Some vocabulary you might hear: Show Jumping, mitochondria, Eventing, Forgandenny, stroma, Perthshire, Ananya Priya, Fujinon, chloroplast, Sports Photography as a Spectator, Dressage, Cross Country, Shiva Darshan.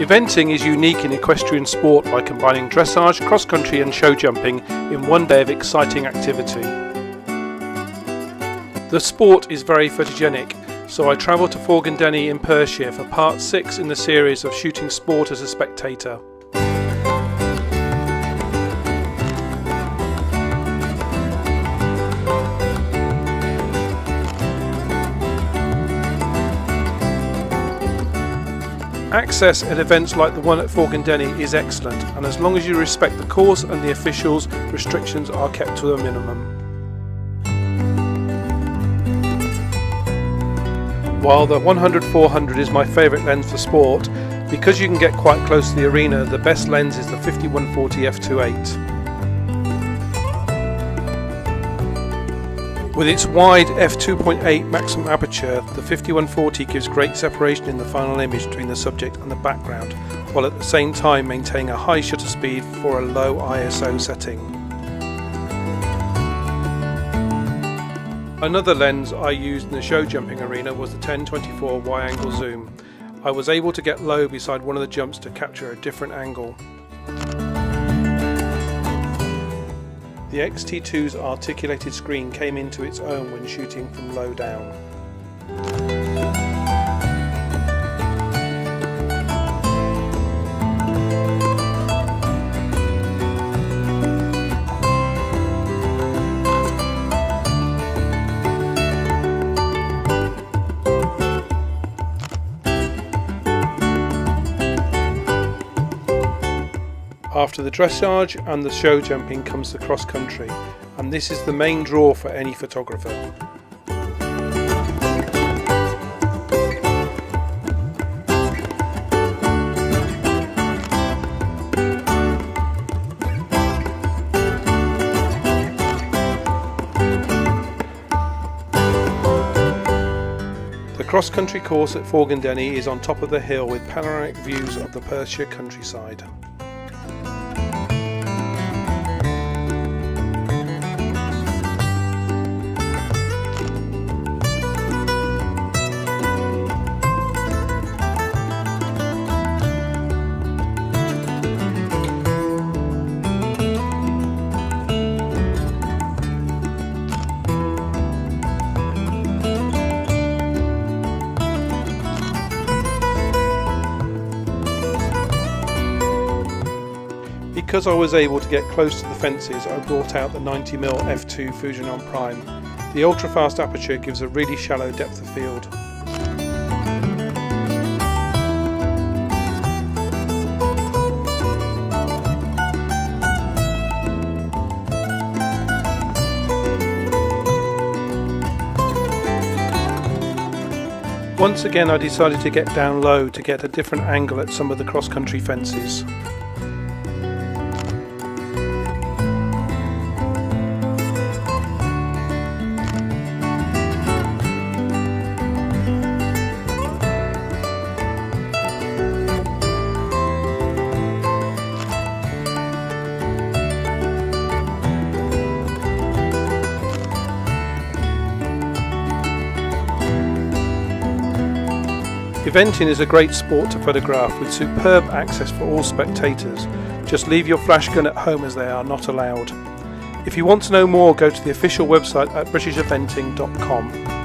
Eventing is unique in equestrian sport by combining dressage, cross country and show jumping in one day of exciting activity. The sport is very photogenic, so I travelled to Forgandenny in Perthshire for part 6 in the series of shooting sport as a spectator. Access at events like the one at Forgandenny is excellent, and as long as you respect the course and the officials, restrictions are kept to a minimum. While the 100-400 is my favourite lens for sport, because you can get quite close to the arena, the best lens is the 5140 f/2.8. With its wide f/2.8 maximum aperture, the 5140 gives great separation in the final image between the subject and the background, while at the same time maintaining a high shutter speed for a low ISO setting. Another lens I used in the show jumping arena was the 10-24 wide-angle zoom. I was able to get low beside one of the jumps to capture a different angle. The XT2's articulated screen came into its own when shooting from low down. After the dressage and the show jumping comes the cross country, and this is the main draw for any photographer. The cross country course at Forgandenny is on top of the hill with panoramic views of the Perthshire countryside. Because I was able to get close to the fences, I brought out the 90mm f/2 Fujinon prime. The ultra-fast aperture gives a really shallow depth of field. Once again, I decided to get down low to get a different angle at some of the cross-country fences. Eventing is a great sport to photograph with superb access for all spectators. Just leave your flash gun at home as they are not allowed. If you want to know more, go to the official website at britisheventing.com.